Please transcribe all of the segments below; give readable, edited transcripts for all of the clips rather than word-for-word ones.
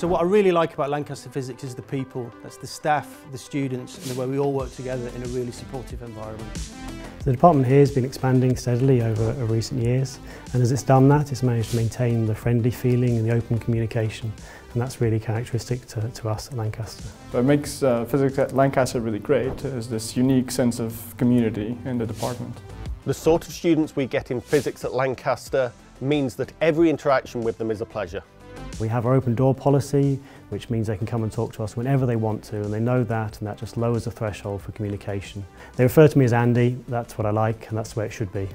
So what I really like about Lancaster Physics is the people. That's the staff, the students, and the way we all work together in a really supportive environment. The department here has been expanding steadily over recent years, and as it's done that, it's managed to maintain the friendly feeling and the open communication, and that's really characteristic to us at Lancaster. What makes physics at Lancaster really great is this unique sense of community in the department. The sort of students we get in physics at Lancaster means that every interaction with them is a pleasure. We have our open door policy, which means they can come and talk to us whenever they want to, and they know that, and that just lowers the threshold for communication. They refer to me as Andy. That's what I like, and that's the way it should be.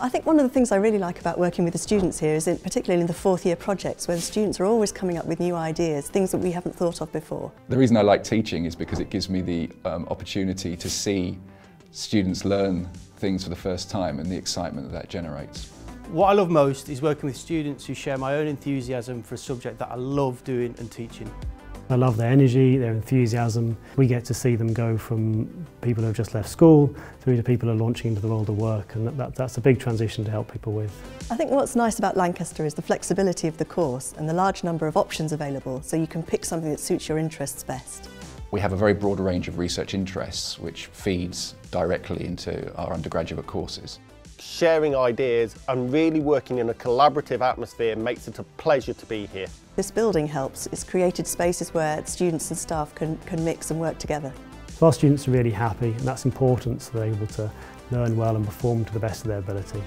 I think one of the things I really like about working with the students here is particularly in the fourth year projects, where the students are always coming up with new ideas, things that we haven't thought of before. The reason I like teaching is because it gives me the opportunity to see students learn things for the first time and the excitement that generates. What I love most is working with students who share my own enthusiasm for a subject that I love doing and teaching. I love their energy, their enthusiasm. We get to see them go from people who have just left school through to people who are launching into the world of work, and that's a big transition to help people with. I think what's nice about Lancaster is the flexibility of the course and the large number of options available, so you can pick something that suits your interests best. We have a very broad range of research interests which feeds directly into our undergraduate courses. Sharing ideas and really working in a collaborative atmosphere makes it a pleasure to be here. This building helps. It's created spaces where students and staff can mix and work together. So our students are really happy, and that's important, so they're able to learn well and perform to the best of their ability.